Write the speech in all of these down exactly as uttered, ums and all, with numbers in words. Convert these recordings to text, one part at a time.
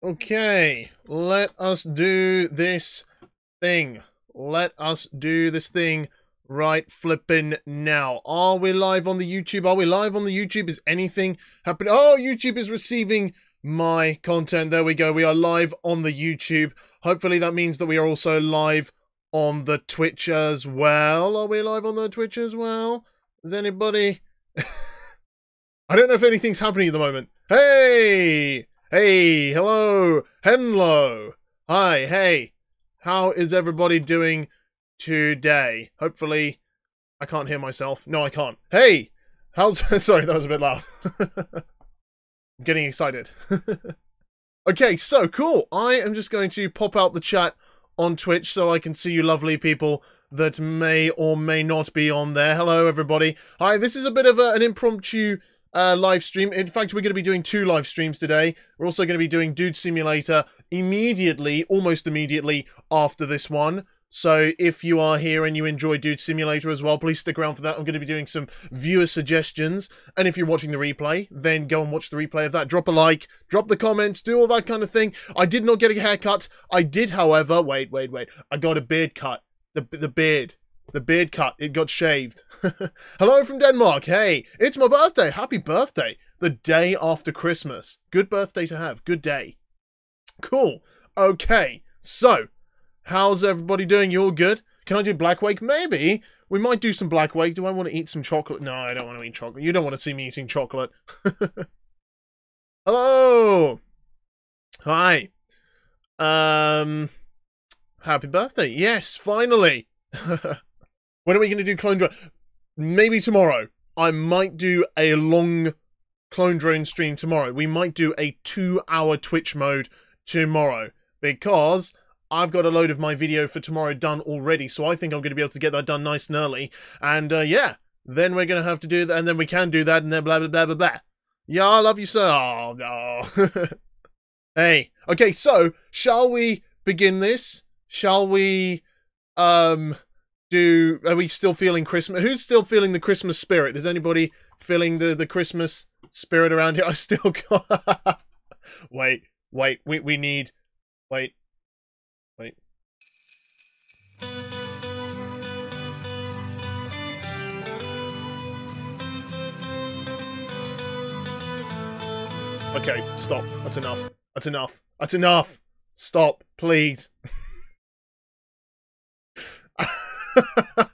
Okay, let us do this thing. Let us do this thing right flipping now. Are we live on the YouTube? Are we live on the YouTube? Is anything happening? Oh, YouTube is receiving my content. There we go. We are live on the YouTube. Hopefully that means that we are also live on the Twitch as well. Are we live on the Twitch as well? Is anybody... I don't know if anything's happening at the moment. Hey! Hey, hello, hello, hi, hey, how is everybody doing today? Hopefully, I can't hear myself. No, I can't. Hey, how's, sorry, that was a bit loud. I'm getting excited. Okay, so cool. I am just going to pop out the chat on Twitch so I can see you lovely people that may or may not be on there. Hello, everybody. Hi, this is a bit of a, an impromptu Uh, live stream. In fact, we're going to be doing two live streams today. We're also going to be doing Dude Simulator immediately, almost immediately after this one. So if you are here and you enjoy Dude Simulator as well, please stick around for that. I'm going to be doing some viewer suggestions. And if you're watching the replay, then go and watch the replay of that. Drop a like, drop the comments, do all that kind of thing. I did not get a haircut. I did, however, wait, wait, wait. I got a beard cut. The, the beard. The beard cut. It got shaved. Hello from Denmark. Hey, it's my birthday. Happy birthday. The day after Christmas. Good birthday to have. Good day. Cool. Okay. So, how's everybody doing? You all good? Can I do Black Wake? Maybe. We might do some Black Wake. Do I want to eat some chocolate? No, I don't want to eat chocolate. You don't want to see me eating chocolate. Hello. Hi. Um. Happy birthday. Yes, finally. When are we going to do Clone Drone? Maybe tomorrow. I might do a long Clone Drone stream tomorrow. We might do a two-hour Twitch mode tomorrow. Because I've got a load of my video for tomorrow done already. So I think I'm going to be able to get that done nice and early. And uh, yeah, then we're going to have to do that. And then we can do that. And then blah, blah, blah, blah, blah. Yeah, I love you, sir. Oh, no. Hey. Okay, so shall we begin this? Shall we... Um... Do, are we still feeling Christmas? Who's still feeling the Christmas spirit? Is anybody feeling the, the Christmas spirit around here? I still got... wait, wait, we, we need... Wait, wait. Okay, stop. That's enough. That's enough. That's enough. Stop, please.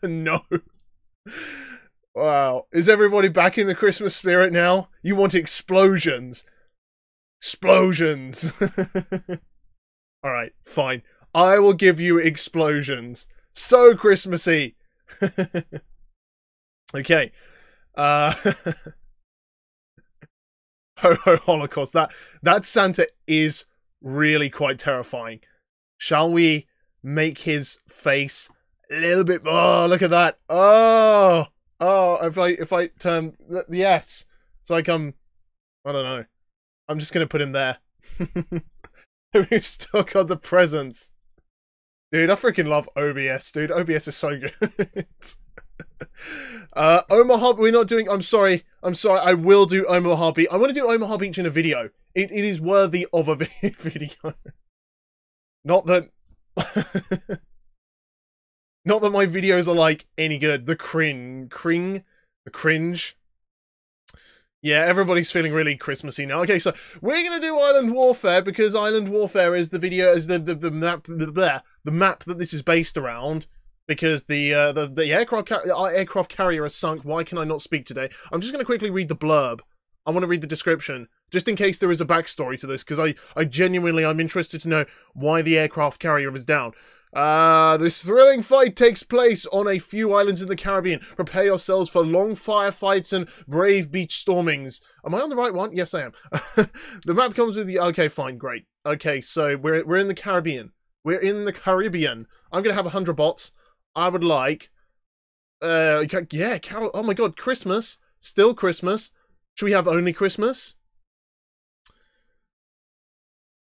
No. Wow. Is everybody back in the Christmas spirit now? You want explosions. Explosions. Alright, fine. I will give you explosions. So Christmassy. Okay. Uh... Ho ho Holocaust. That, that Santa is really quite terrifying. Shall we make his face... a little bit more. Oh, look at that. Oh, oh, if I, if I turn, yes. It's like I'm, I don't know. I'm just going to put him there. We've still got the presents. Dude, I freaking love O B S, dude. O B S is so good. uh, Omaha, we're not doing, I'm sorry. I'm sorry. I will do Omaha Beach. I want to do Omaha Beach in a video. It, it is worthy of a video. Not that... Not that my videos are, like, any good. The cringe. Cring? The cringe. Yeah, everybody's feeling really Christmassy now. Okay, so we're going to do Island Warfare because Island Warfare is the video, is the, the, the map, the, the, the map that this is based around because the, uh, the, the aircraft, car our aircraft carrier has sunk. Why can I not speak today? I'm just going to quickly read the blurb. I want to read the description just in case there is a backstory to this because I, I genuinely, I'm interested to know why the aircraft carrier is down. Uh, this thrilling fight takes place on a few islands in the Caribbean. Prepare yourselves for long firefights and brave beach stormings. Am I on the right one? Yes, I am. The map comes with the... Okay, fine, great. Okay, so we're, we're in the Caribbean. We're in the Caribbean. I'm going to have one hundred bots. I would like... Uh, yeah, Carol... Oh my god, Christmas. Still Christmas. Should we have only Christmas?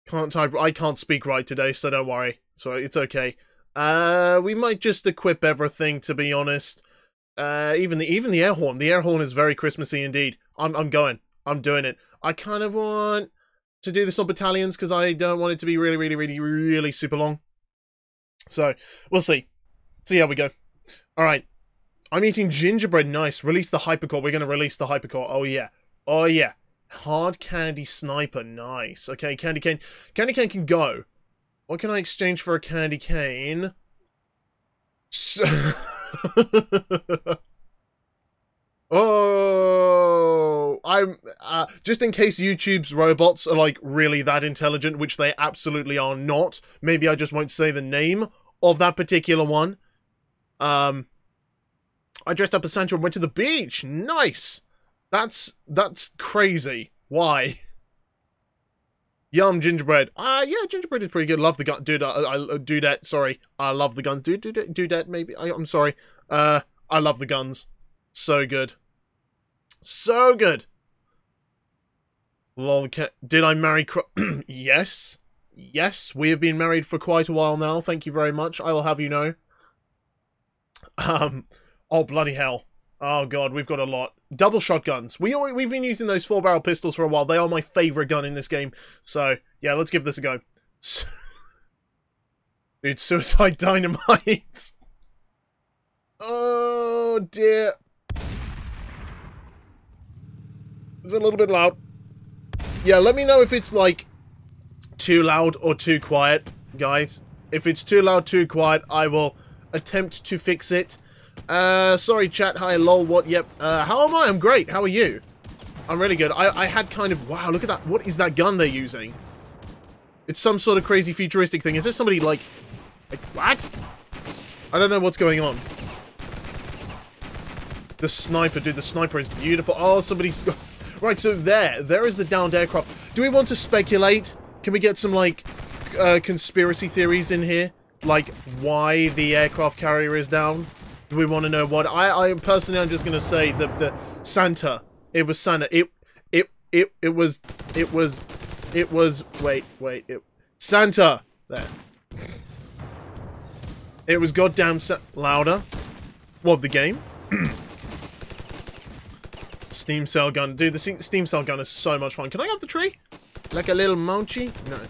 Can't type... I can't speak right today, so don't worry. So it's okay. Uh, we might just equip everything, to be honest. Uh, even the even the air horn. The air horn is very Christmassy indeed. I'm I'm going. I'm doing it. I kind of want to do this on battalions because I don't want it to be really, really, really, really super long. So, we'll see. See how we go. Alright. I'm eating gingerbread. Nice. Release the hypercore. We're going to release the hypercore. Oh, yeah. Oh, yeah. Hard candy sniper. Nice. Okay, candy cane. Candy cane can go. What can I exchange for a candy cane? So oh, I'm uh, just in case YouTube's robots are like really that intelligent, which they absolutely are not. Maybe I just won't say the name of that particular one. Um, I dressed up as Santa and went to the beach. Nice. That's that's crazy. Why? Yum, gingerbread. Ah, uh, yeah, gingerbread is pretty good. Love the gun, dude. I, I, dudette, sorry. I love the guns. Dude, dude, dudette, maybe. I, I'm sorry. Uh, I love the guns. So good. So good. Lol, did I marry? Cro yes, yes. We have been married for quite a while now. Thank you very much. I will have you know. Um, oh bloody hell. Oh god, we've got a lot. Double shotguns. We already, we've been using those four-barrel pistols for a while. They are my favourite gun in this game. So, yeah, let's give this a go. Dude, suicide dynamite. Oh, dear. It's a little bit loud. Yeah, let me know if it's, like, too loud or too quiet, guys. If it's too loud, too quiet, I will attempt to fix it. Uh, sorry chat, hi, lol, what, yep, uh, how am I? I'm great, how are you? I'm really good, I, I had kind of, wow, look at that, what is that gun they're using? It's some sort of crazy futuristic thing, is there somebody like, like, what? I don't know what's going on. The sniper, dude, the sniper is beautiful, oh, somebody's, right, so there, there is the downed aircraft. Do we want to speculate? Can we get some, like, uh, conspiracy theories in here? Like, why the aircraft carrier is down? We want to know what I, I personally I'm just gonna say that the Santa it was Santa it it it it was it was it was wait wait it Santa there it was goddamn Sa louder what the game steam cell gun dude the steam cell gun is so much fun. Can I go up the tree like a little mochi? No,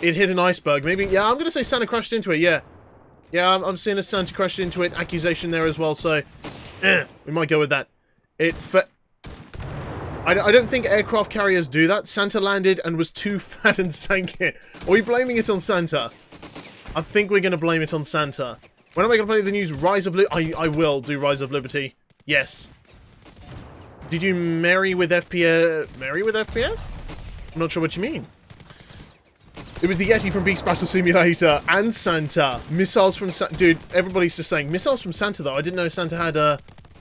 it hit an iceberg maybe. Yeah, I'm gonna say Santa crashed into it. Yeah. Yeah, I'm, I'm seeing a Santa crash into it. Accusation there as well, so... Eh, we might go with that. It... I, I don't think aircraft carriers do that. Santa landed and was too fat and sank it. Are we blaming it on Santa? I think we're going to blame it on Santa. When am I going to play the news? Rise of Liberty? I will do Rise of Liberty. Yes. Did you marry with F P S? Marry with F P S? I'm not sure what you mean. It was the Yeti from Beast Battle Simulator and Santa. Missiles from Santa. Dude, everybody's just saying missiles from Santa, though. I didn't know Santa had a,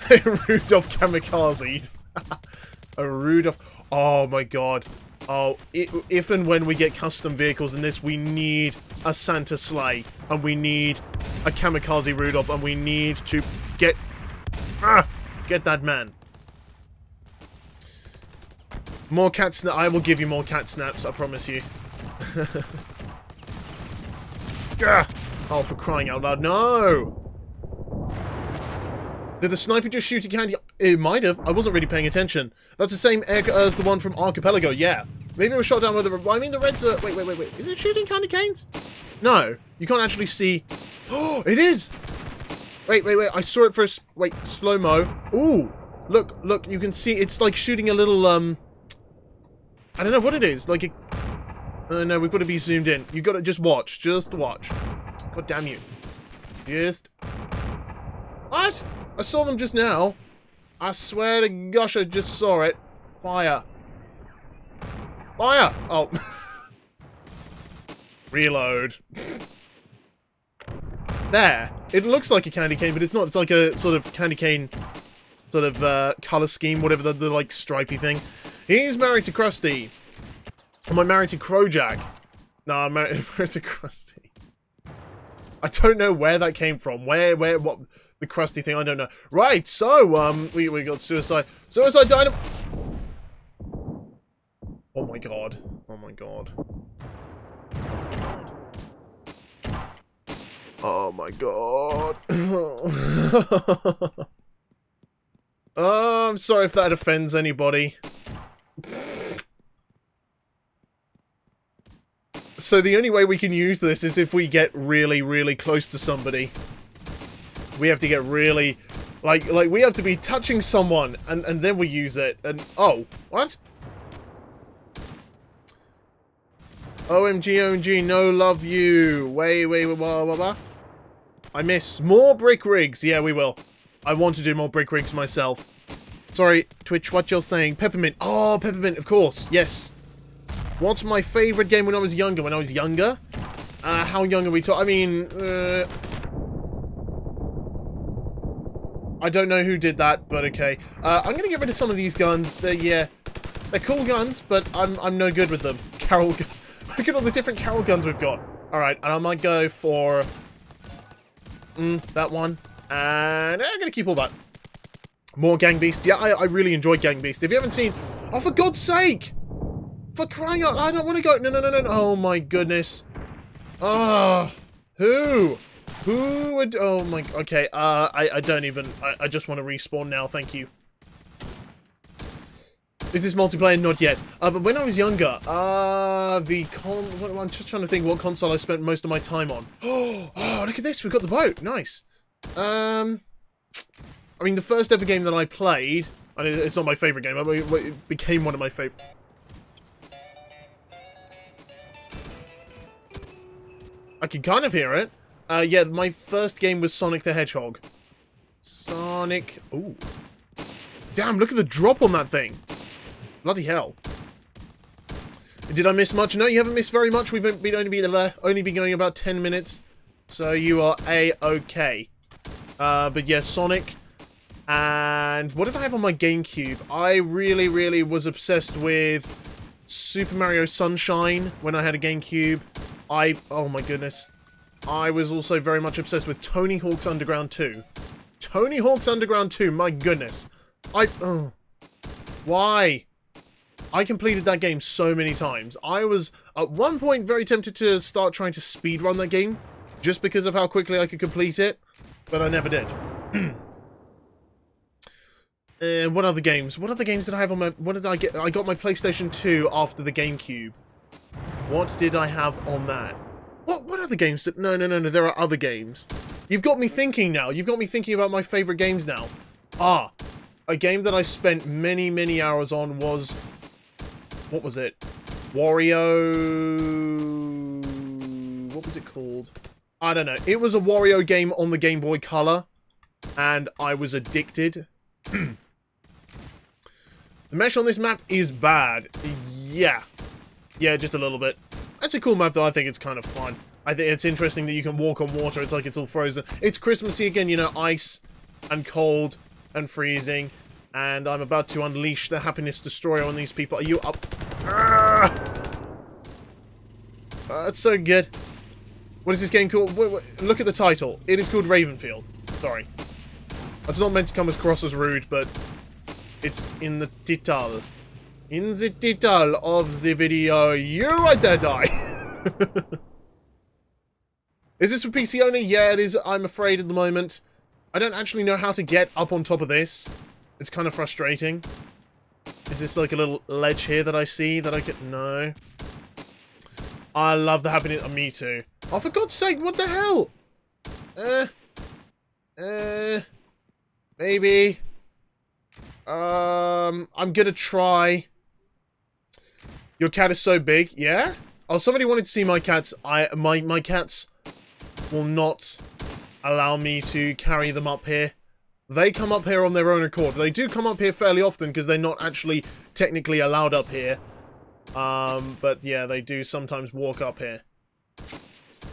a Rudolph kamikaze. A Rudolph. Oh, my God. Oh, it, if and when we get custom vehicles in this, we need a Santa sleigh. And we need a kamikaze Rudolph. And we need to get... Ah, get that man. More cat snaps. I will give you more cat snaps, I promise you. Oh, for crying out loud. No! Did the sniper just shoot a candy? It might have. I wasn't really paying attention. That's the same egg as the one from Archipelago. Yeah. Maybe it was shot down with the... I mean, the reds are... Wait, wait, wait, wait. Is it shooting candy canes? No. You can't actually see... Oh, it is! Wait, wait, wait. I saw it for a... Wait, slow-mo. Ooh! Look, look. You can see... It's like shooting a little, um... I don't know what it is. Like a... Uh, no, we've got to be zoomed in. You've got to just watch. Just watch. God damn you. Just... What? I saw them just now. I swear to gosh, I just saw it. Fire. Fire! Oh. Reload. There. It looks like a candy cane, but it's not. It's like a sort of candy cane sort of uh, color scheme, whatever the, the like stripy thing. He's married to Krusty. Am I married to Crowjack? No, I'm married to Krusty. I don't know where that came from. Where, where, what, the Krusty thing, I don't know. Right, so, um, we, we got Suicide. Suicide Dynam- Oh my god. Oh my god. Oh my god. Oh, I'm sorry if that offends anybody. so the only way we can use this is if we get really, really close to somebody. We have to get really... Like, like we have to be touching someone, and, and then we use it, and... Oh, what? O M G, O M G, no love you. Way, way, blah, blah, blah. I miss more Brick Rigs. Yeah, we will. I want to do more Brick Rigs myself. Sorry, Twitch, what you're saying. Peppermint. Oh, Peppermint, of course. Yes. What's my favorite game when I was younger? When I was younger? Uh, how young are we talking? I mean, uh... I don't know who did that, but okay. Uh, I'm gonna get rid of some of these guns. They're, yeah, they're cool guns, but I'm, I'm no good with them. Carol gun. Look at all the different Carol guns we've got. Alright, and I might go for... Mm, that one. And I'm gonna keep all that. More Gang Beast. Yeah, I, I really enjoy Gang Beast. If you haven't seen... Oh, for God's sake! For crying out, I don't want to go... No, no, no, no, no. Oh, my goodness. Ah, who? Who would... Oh, my... Okay, uh, I, I don't even... I, I just want to respawn now, thank you. Is this multiplayer? Not yet. Uh, but when I was younger, uh, the con... I'm just trying to think what console I spent most of my time on. Oh, look at this. We've got the boat. Nice. Um... I mean, the first ever game that I played, and it's not my favourite game, but it became one of my favourite. I can kind of hear it. Uh, yeah, my first game was Sonic the Hedgehog. Sonic... Ooh. Damn, look at the drop on that thing. Bloody hell. Did I miss much? No, you haven't missed very much. We've been only been, only been going about ten minutes, so you are A-okay. Uh, but yeah, Sonic... And what did I have on my GameCube? I really, really was obsessed with Super Mario Sunshine when I had a GameCube. I, oh my goodness. I was also very much obsessed with Tony Hawk's Underground two. Tony Hawk's Underground two, my goodness. I, oh. Why? I completed that game so many times. I was, at one point, very tempted to start trying to speedrun that game, just because of how quickly I could complete it, but I never did. Uh, what other games? What other games did I have on my... What did I get? I got my PlayStation two after the GameCube. What did I have on that? What What other games did... No, no, no, no. There are other games. You've got me thinking now. You've got me thinking about my favourite games now. Ah. A game that I spent many, many hours on was... What was it? Wario... What was it called? I don't know. It was a Wario game on the Game Boy Color. And I was addicted. The mesh on this map is bad. Yeah. Yeah, just a little bit. That's a cool map, though. I think it's kind of fun. I think it's interesting that you can walk on water. It's like it's all frozen. It's Christmassy again, you know, ice and cold and freezing. And I'm about to unleash the happiness destroyer on these people. Are you up? Oh, that's so good. What is this game called? Wait, wait, look at the title. It is called Ravenfield. Sorry. That's not meant to come across as rude, but... It's in the title. In the title of the video. You right there, die. Is this for P C only? Yeah, it is, I'm afraid, at the moment. I don't actually know how to get up on top of this. It's kind of frustrating. Is this like a little ledge here that I see that I can... No. I love the happiness... Oh, me too. Oh, for God's sake, what the hell? Uh... Uh... Maybe... Um, I'm gonna try. Your cat is so big, yeah? Oh, somebody wanted to see my cats. I my my cats will not allow me to carry them up here. They come up here on their own accord. They do come up here fairly often because they're not actually technically allowed up here. Um, but yeah, they do sometimes walk up here. It's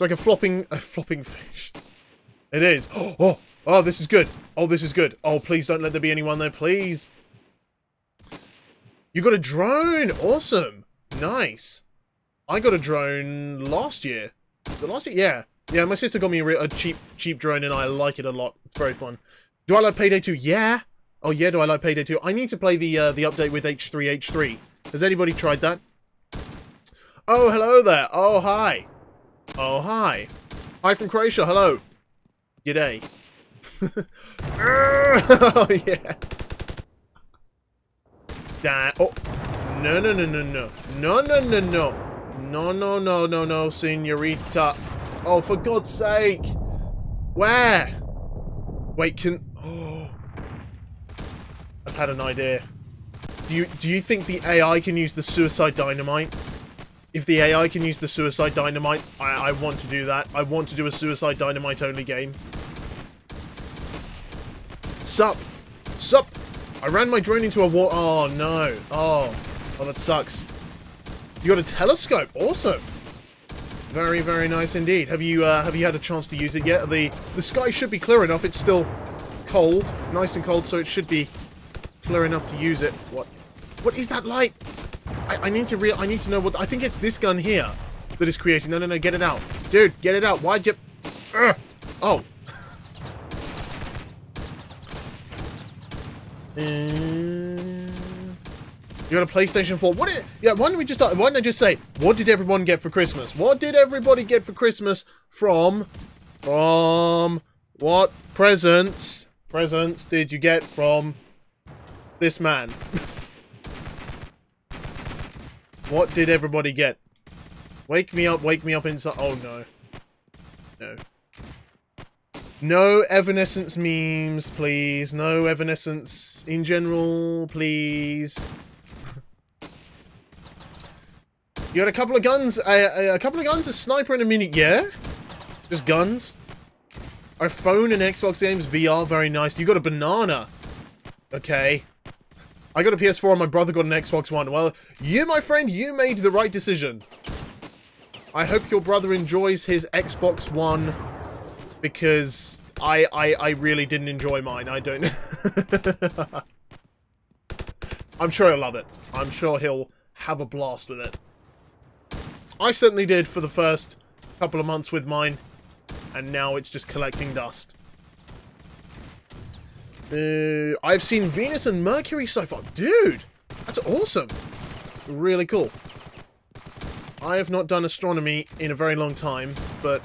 like a flopping a flopping fish. It is. Oh. Oh. Oh, this is good. Oh, this is good. Oh, please don't let there be anyone there, please. You got a drone. Awesome. Nice. I got a drone last year. The last year? Yeah. Yeah, my sister got me a, a cheap cheap drone, and I like it a lot. It's very fun. Do I like Payday two? Yeah. Oh, yeah, do I like Payday two? I need to play the uh, the update with H three H three. Has anybody tried that? Oh, hello there. Oh, hi. Oh, hi. Hi from Croatia. Hello. G'day. Oh yeah. Damn. Oh. No no no no no. No no no no. No, no, no, no, no, senorita. Oh, for God's sake. Where? Wait, can... Oh. I've had an idea. Do you, do you think the A I can use the suicide dynamite? If the A I can use the suicide dynamite, I, I want to do that. I want to do a suicide dynamite only game. Sup? Sup? I ran my drone into a wall. Oh, no. Oh. Oh, that sucks. You got a telescope. Awesome. Very, very nice indeed. Have you uh, have you had a chance to use it yet? The, the sky should be clear enough. It's still cold. Nice and cold, so it should be clear enough to use it. What? What is that light? I, I need to real. I need to know what... I think it's this gun here that is creating... No, no, no. Get it out. Dude, get it out. Why'd you... Ugh. Oh. Mm. You got a PlayStation four? What? Did, yeah. Why don't we just? Why don't I just say? What did everyone get for Christmas? What did everybody get for Christmas from? From what presents? Presents did you get from this man? What did everybody get? Wake me up! Wake me up inside! Oh no! No. No Evanescence memes, please. No Evanescence in general, please. You got a couple of guns. A, a, a couple of guns, a sniper and a mini... Yeah? Just guns. Our phone and Xbox games, V R, very nice. You got a banana. Okay. I got a P S four and my brother got an Xbox One. Well, you, my friend, you made the right decision. I hope your brother enjoys his Xbox One... Because I, I, I really didn't enjoy mine. I don't... I'm sure he'll love it. I'm sure he'll have a blast with it. I certainly did for the first couple of months with mine. And now it's just collecting dust. Uh, I've seen Venus and Mercury so far. Dude, that's awesome. That's really cool. I have not done astronomy in a very long time, but...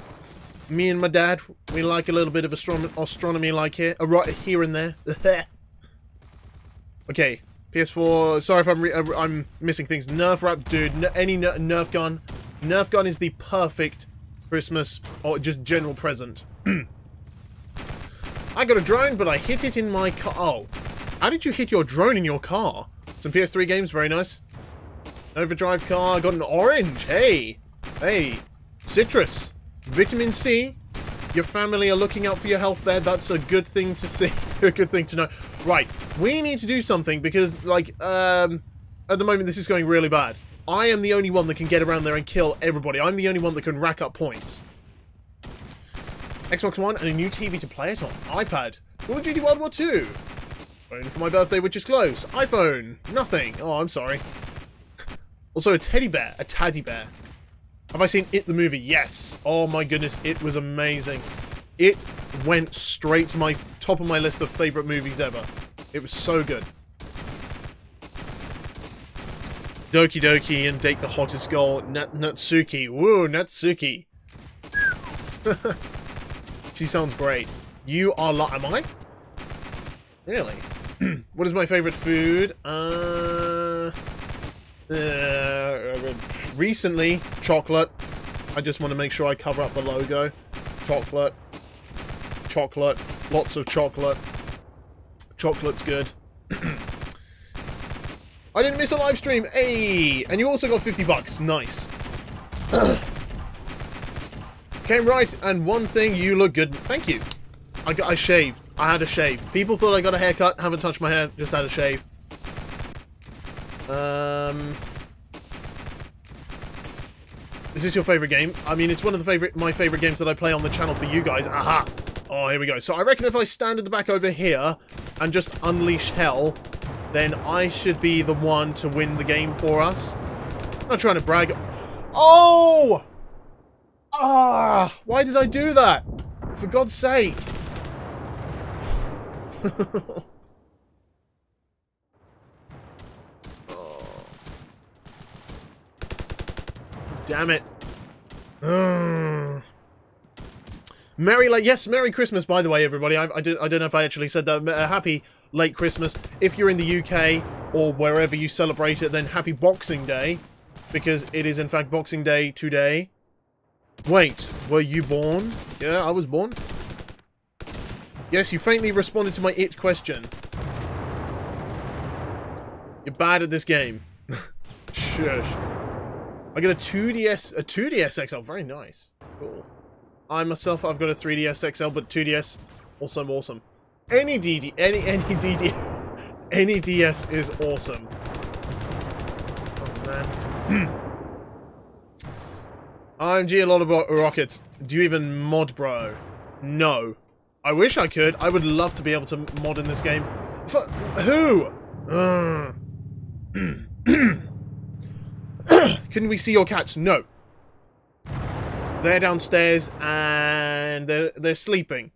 Me and my dad, we like a little bit of astron astronomy like here, uh, right here and there. Okay, P S four, sorry if I'm, re uh, I'm missing things. Nerf wrap, dude, N any ner Nerf gun. Nerf gun is the perfect Christmas or just general present. I got a drone, but I hit it in my car. Oh, how did you hit your drone in your car? Some P S three games, very nice. Overdrive car, got an orange, hey. Hey, citrus. Vitamin C, your family are looking out for your health there. That's a good thing to see, a good thing to know. Right, we need to do something because, like, um, at the moment this is going really bad. I am the only one that can get around there and kill everybody. I'm the only one that can rack up points. Xbox One and a new T V to play it on. iPad. Call of Duty World War Two. Phone for my birthday, which is close. iPhone. Nothing. Oh, I'm sorry. Also a teddy bear. A taddy bear. Have I seen It the movie? Yes. Oh my goodness, it was amazing. It went straight to my top of my list of favourite movies ever. It was so good. Doki Doki and Date the Hottest Girl, Nat Natsuki. Woo, Natsuki. She sounds great. You are li- Am I? Really? What is my favourite food? Uh... Uh, recently, chocolate. I just want to make sure I cover up the logo. Chocolate. Chocolate. Lots of chocolate. Chocolate's good. I didn't miss a live stream. Hey! And you also got fifty bucks. Nice. Came right, and one thing, you look good. Thank you. I, got, I shaved. I had a shave. People thought I got a haircut. Haven't touched my hair. Just had a shave. Um, is this your favorite game? I mean, it's one of the favorite, my favorite games that I play on the channel for you guys. Aha! Oh, here we go. So I reckon if I stand at the back over here and just unleash hell, then I should be the one to win the game for us. I'm not trying to brag. Oh! Ah! Why did I do that? For God's sake. Damn it. Mm. Merry late... Yes, Merry Christmas, by the way, everybody. I, I, did, I don't know if I actually said that. Uh, happy late Christmas. If you're in the U K or wherever you celebrate it, then happy Boxing Day. because it is in fact Boxing Day today. Wait, were you born? Yeah, I was born. Yes, you faintly responded to my it question. You're bad at this game. Shush. I got a two D S, a two D S X L, very nice. Cool. I myself, I've got a three D S X L, but two D S, also awesome. Any D D, any, any DD, any D S is awesome. Oh, man. O M G, a lot of rockets. Do you even mod, bro? No. I wish I could. I would love to be able to mod in this game. For who? Uh. Can we see your cats? No. They're downstairs and they're, they're sleeping.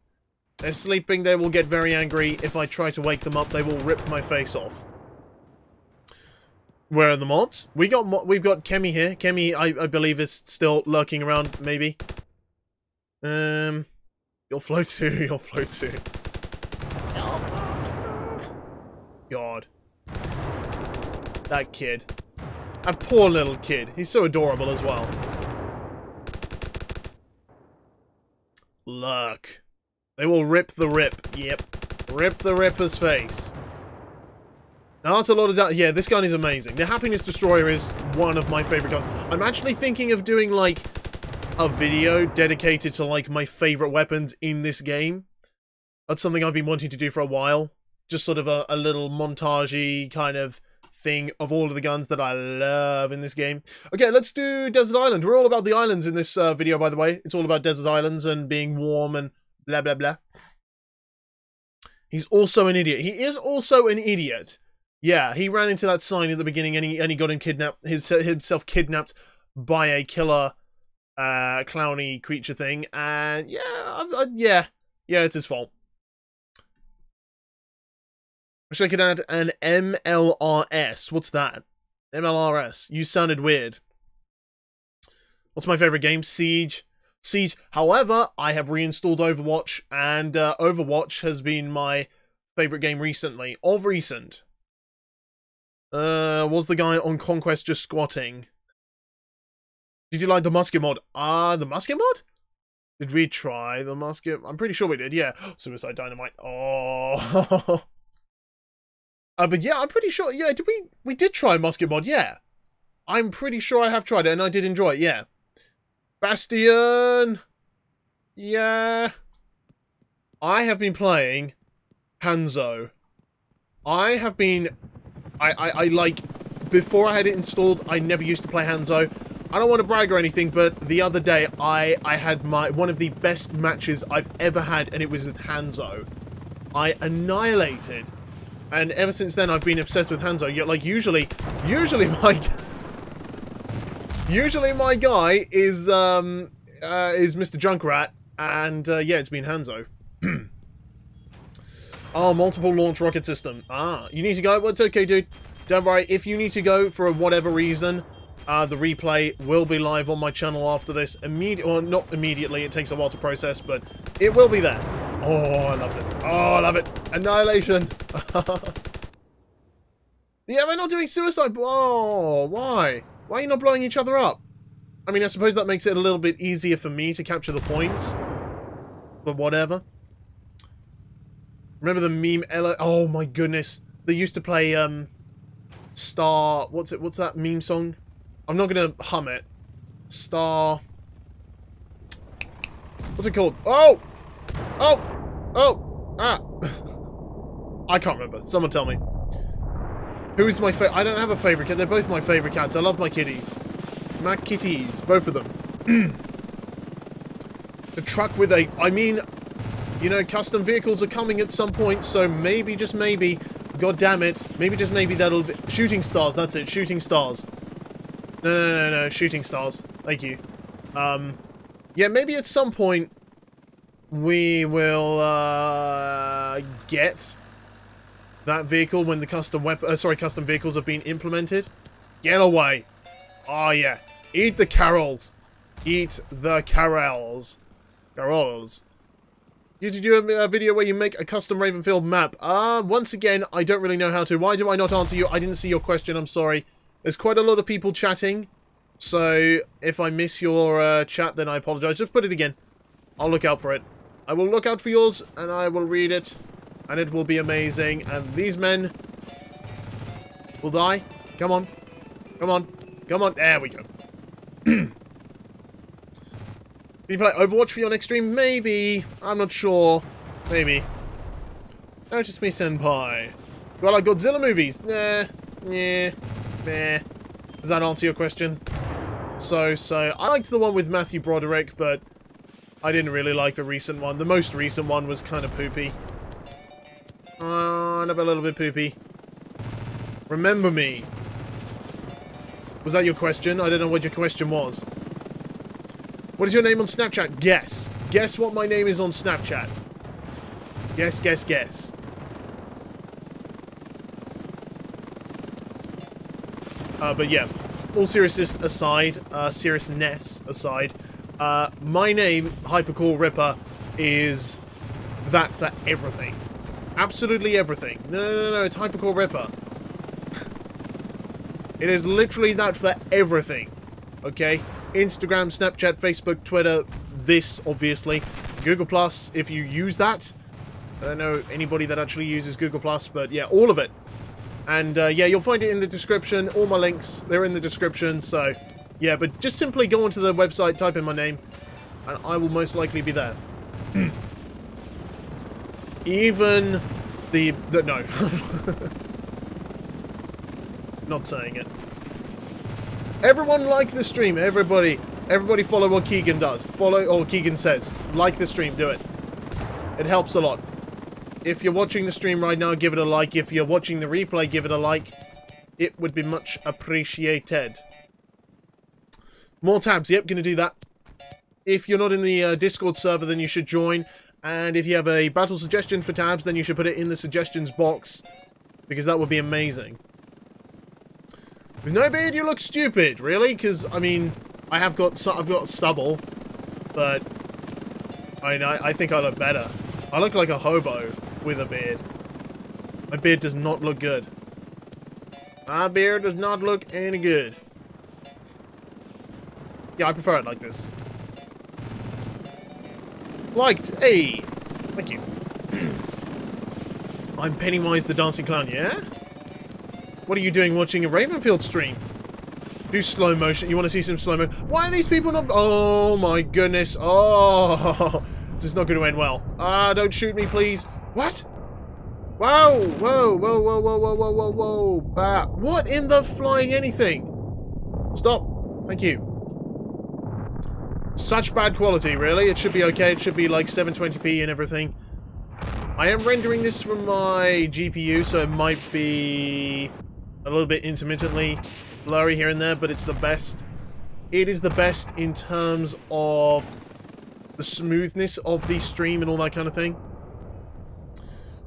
They're sleeping. They will get very angry. If I try to wake them up, they will rip my face off. Where are the mods? We got mo we've got Kemi here. Kemi, I, I believe, is still lurking around, maybe. Um, you'll float too. You'll float too. God. That kid. That poor little kid. He's so adorable as well. Look. They will rip the rip. Yep. Rip the Ripper's face. Now that's a lot of damage. Yeah, this gun is amazing. The Happiness Destroyer is one of my favorite guns. I'm actually thinking of doing, like, a video dedicated to, like, my favorite weapons in this game. That's something I've been wanting to do for a while. Just sort of a, a little montage-y kind of thing of all of the guns that I love in this game. Okay, let's do Desert Island. We're all about the islands in this uh, video, by the way. It's all about desert islands and being warm and blah, blah, blah. He's also an idiot. He is also an idiot. Yeah, he ran into that sign at the beginning and he, and he got him kidnapped, his, himself kidnapped by a killer uh, clowny creature thing. And yeah, I, I, yeah, yeah, it's his fault. Wish I could add an M L R S. What's that? M L R S. You sounded weird. What's my favorite game? Siege. Siege. However, I have reinstalled Overwatch, and uh, Overwatch has been my favorite game recently. Of recent. Uh, was the guy on Conquest just squatting? Did you like the musket mod? Ah, uh, the musket mod? Did we try the musket? I'm pretty sure we did, yeah. Suicide Dynamite. Oh... Uh, but yeah, I'm pretty sure, yeah, did we, we did try musket mod, yeah. I'm pretty sure I have tried it, and I did enjoy it, yeah. Bastion! Yeah. I have been playing Hanzo. I have been, I, I, I like, before I had it installed, I never used to play Hanzo. I don't want to brag or anything, but the other day, I, I had my, one of the best matches I've ever had, and it was with Hanzo. I annihilated. And ever since then, I've been obsessed with Hanzo. Yet, like, usually, usually my, usually my guy is um uh, is Mister Junkrat, and uh, yeah, it's been Hanzo. Oh, multiple launch rocket system. Ah, you need to go. Well, it's okay, dude. Don't worry. If you need to go for whatever reason, uh, the replay will be live on my channel after this. Immediate, well, not immediately. It takes a while to process, but it will be there. Oh, I love this. Oh, I love it. Annihilation. Yeah, we're not doing suicide. Oh, why? Why are you not blowing each other up? I mean, I suppose that makes it a little bit easier for me to capture the points. But whatever. Remember the meme? Ella? Oh, my goodness. They used to play, um, Star... What's it? What's that meme song? I'm not going to hum it. Star... What's it called? Oh! Oh! Oh! Ah! I can't remember. Someone tell me. Who is my favorite? I don't have a favorite cat. They're both my favorite cats. I love my kitties. My kitties. Both of them. The truck with a... I mean, you know, custom vehicles are coming at some point, so maybe, just maybe, god damn it, maybe just maybe that'll be... Shooting stars, that's it. Shooting stars. No, no, no, no. Shooting stars. Thank you. Um, yeah, maybe at some point... We will uh, get that vehicle when the custom weapon. Uh, sorry, custom vehicles have been implemented. Get away! Oh yeah, eat the carols, eat the carols, carols. You did do a, a video where you make a custom Ravenfield map. Ah, uh, once again, I don't really know how to. Why do I not answer you? I didn't see your question. I'm sorry. There's quite a lot of people chatting. So if I miss your uh, chat, then I apologize. Just put it again. I'll look out for it. I will look out for yours, and I will read it, and it will be amazing. And these men will die. Come on. Come on. Come on. There we go. Can you play Overwatch for your next stream? Maybe. I'm not sure. Maybe. Notice me, senpai. Do I like Godzilla movies? Nah. Nah. Nah. Does that answer your question? So, so. I liked the one with Matthew Broderick, but I didn't really like the recent one. The most recent one was kind of poopy. Kind of a little bit poopy. Remember me. Was that your question? I don't know what your question was. What is your name on Snapchat? Guess. Guess what my name is on Snapchat. Guess, guess, guess. Uh, but yeah, all seriousness aside, uh, seriousness aside, uh, my name, Hypercore Ripper, is that for everything. Absolutely everything. No, no, no, no, it's Hypercore Ripper. It is literally that for everything, okay? Instagram, Snapchat, Facebook, Twitter, this, obviously. Google Plus, if you use that. I don't know anybody that actually uses Google Plus, but yeah, all of it. And uh, yeah, you'll find it in the description. All my links, they're in the description, so yeah. But just simply go onto the website, type in my name, and I will most likely be there. Even the... the no. Not saying it. Everyone like the stream. Everybody, everybody follow what Keegan does. Follow all Keegan says. Like the stream. Do it. It helps a lot. If you're watching the stream right now, give it a like. If you're watching the replay, give it a like. It would be much appreciated. More tabs. Yep, gonna do that. If you're not in the uh, Discord server, then you should join. And if you have a battle suggestion for tabs, then you should put it in the suggestions box. Because that would be amazing. With no beard, you look stupid, really? Because I mean, I have got su I've got stubble, but I mean, I, I think I look better. I look like a hobo with a beard. My beard does not look good. My beard does not look any good. Yeah, I prefer it like this. Liked, hey, thank you. I'm Pennywise the Dancing Clown, yeah. What are you doing watching a Ravenfield stream? Do slow motion. You want to see some slow motion? Why are these people not... Oh, my goodness. Oh, this is not going to end well. Ah, uh, don't shoot me, please. What? Whoa, whoa, whoa, whoa, whoa, whoa, whoa, whoa, whoa. Bah. What in the flying anything? Stop. Thank you. Such bad quality, really. It should be okay. It should be like seven twenty p and everything. I am rendering this from my G P U, so it might be... a little bit intermittently blurry here and there, but it's the best. It is the best in terms of the smoothness of the stream and all that kind of thing.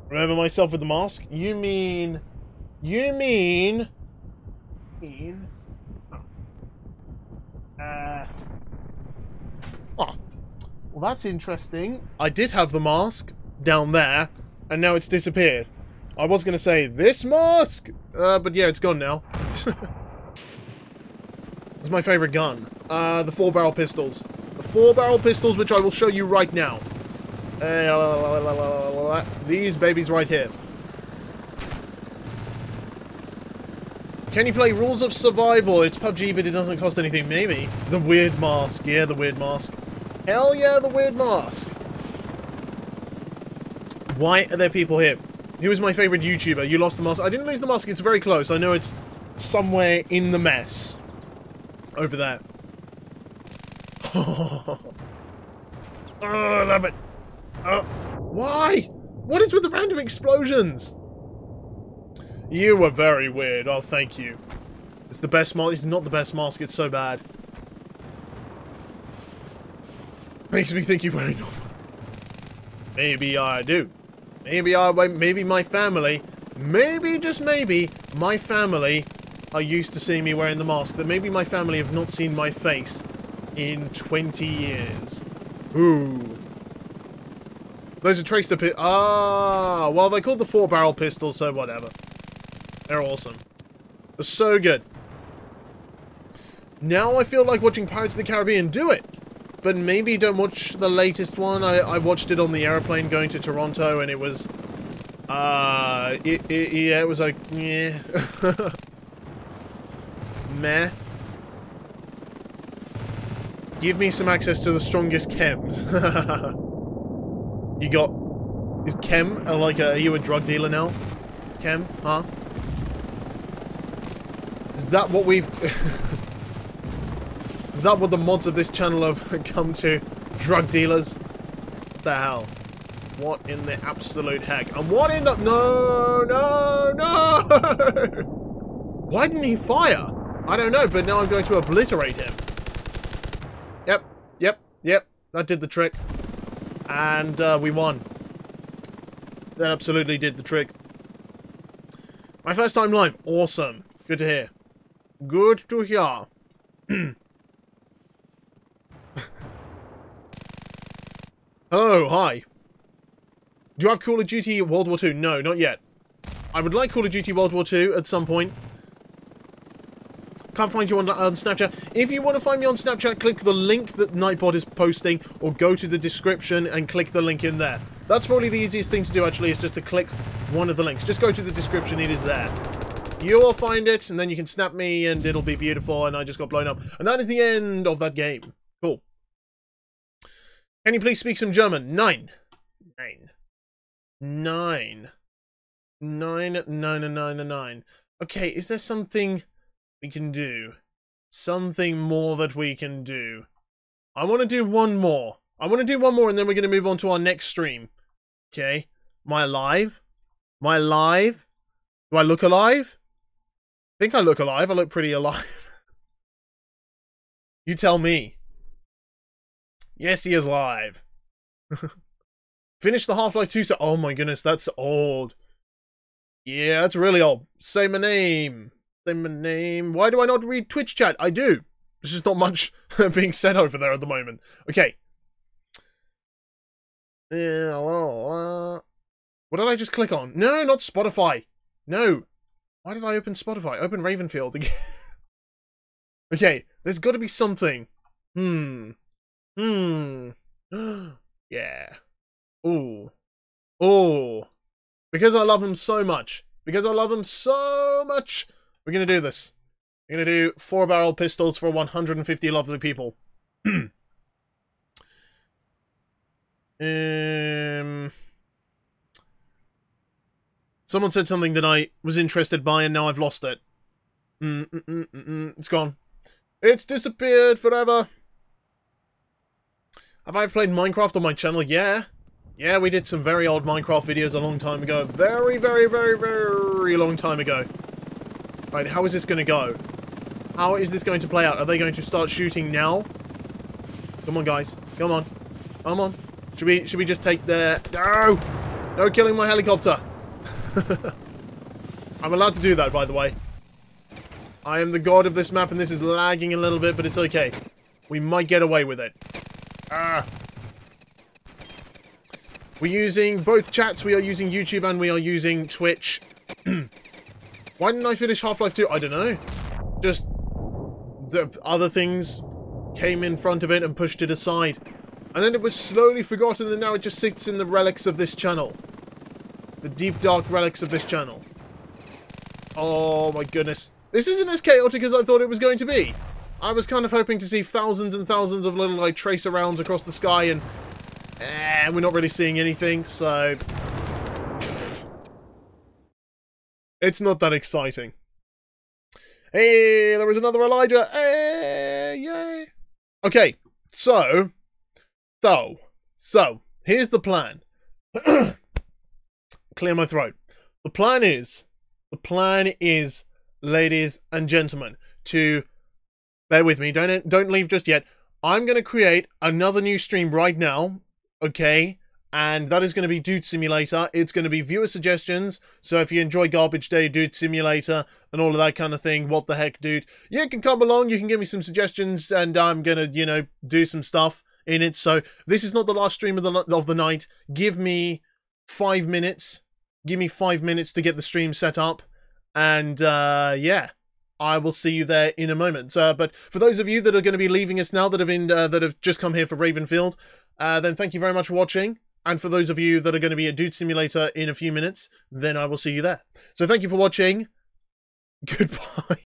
Remember myself with the mask? You mean... You mean... mean... Uh... Oh. Well, that's interesting. I did have the mask down there, and now it's disappeared. I was going to say, this mask! Uh, but yeah, it's gone now. It's my favourite gun. Uh, the four-barrel pistols. The four-barrel pistols, which I will show you right now. Uh, these babies right here. Can you play Rules of Survival? It's P U B G, but it doesn't cost anything. Maybe. The weird mask. Yeah, the weird mask. Hell yeah, the weird mask. Why are there people here? Who is my favourite YouTuber? You lost the mask. I didn't lose the mask. It's very close. I know it's somewhere in the mess. Over there. Oh, I love it. Oh, why? What is with the random explosions? You were very weird. Oh, thank you. It's the best mask. It's not the best mask. It's so bad. Makes me think you were normal. Maybe I do. Maybe I, maybe my family, maybe, just maybe, my family are used to seeing me wearing the mask. That maybe my family have not seen my face in twenty years. Ooh. Those are tracer pi- Ah, well, they're called the four-barrel pistols, so whatever. They're awesome. They're so good. Now I feel like watching Pirates of the Caribbean do it. But maybe don't watch the latest one. I, I watched it on the airplane going to Toronto, and it was... Uh... It, it, yeah, it was like... Yeah. Meh. Give me some access to the strongest chems. You got... Is chem like a... Are you a drug dealer now? Chem? Huh? Is that what we've... Is that what the mods of this channel have come to? Drug dealers? What the hell? What in the absolute heck? And what in the... No, no, no! Why didn't he fire? I don't know, but now I'm going to obliterate him. Yep, yep, yep. That did the trick. And uh, we won. That absolutely did the trick. My first time live. Awesome. Good to hear. Good to hear. Hello, hi. Do I have Call of Duty World War two? No, not yet. I would like Call of Duty World War two at some point. Can't find you on, on Snapchat. If you want to find me on Snapchat, click the link that Nightbot is posting, or go to the description and click the link in there. That's probably the easiest thing to do, actually, is just to click one of the links. Just go to the description, it is there. You will find it, and then you can snap me, and it'll be beautiful, and I just got blown up. And that is the end of that game. Cool. Can you please speak some German? Nein. Nein. Nine. Nine, nine, nine, nine. Okay, is there something we can do? Something more that we can do? I want to do one more. I want to do one more, and then we're going to move on to our next stream. Okay. Am I alive? Am I alive? Do I look alive? I think I look alive. I look pretty alive. You tell me. Yes, he is live. Finish the Half-Life two, so... Oh my goodness, that's old. Yeah, that's really old. Say my name. Say my name. Why do I not read Twitch chat? I do. There's just not much being said over there at the moment. Okay. Yeah, well, uh, what did I just click on? No, not Spotify. No. Why did I open Spotify? Open Ravenfield again. Okay, there's got to be something. Hmm. Hmm. Yeah. Ooh. Ooh. Because I love them so much. Because I love them so much. We're going to do this. We're going to do four barrel pistols for one hundred fifty lovely people. um. Someone said something that I was interested by and now I've lost it. Mm -mm -mm -mm -mm. It's gone. It's disappeared forever. Have I played Minecraft on my channel? Yeah. Yeah, we did some very old Minecraft videos a long time ago. Very, very, very, very long time ago. Right, how is this going to go? How is this going to play out? Are they going to start shooting now? Come on, guys. Come on. Come on. Should we, should we just take their... No! No killing my helicopter. I'm allowed to do that, by the way. I am the god of this map, and this is lagging a little bit, but it's okay. We might get away with it. Ah. We're using both chats. We are using YouTube and we are using Twitch. Why didn't I finish Half-Life two? I don't know. Just the other things came in front of it and pushed it aside. And then it was slowly forgotten and now it just sits in the relics of this channel. The deep dark relics of this channel. Oh my goodness. This isn't as chaotic as I thought it was going to be. I was kind of hoping to see thousands and thousands of little, like, tracer rounds across the sky, and eh, we're not really seeing anything, so... It's not that exciting. Hey, there is another Elijah! Hey, yay! Okay, so... So, so, here's the plan. Clear my throat. The plan is, the plan is, ladies and gentlemen, to... Bear with me, don't don't leave just yet. I'm going to create another new stream right now, okay? And that is going to be Dude Simulator. It's going to be viewer suggestions. So if you enjoy Garbage Day, Dude Simulator, and all of that kind of thing, what the heck, dude? You can come along, you can give me some suggestions, and I'm going to, you know, do some stuff in it. So this is not the last stream of the, of the night. Give me five minutes. Give me five minutes to get the stream set up. And, uh, yeah. I will see you there in a moment. Uh, but for those of you that are going to be leaving us now, that have in, uh, that have just come here for Ravenfield, uh, then thank you very much for watching. And for those of you that are going to be at Dude Simulator in a few minutes, then I will see you there. So thank you for watching. Goodbye.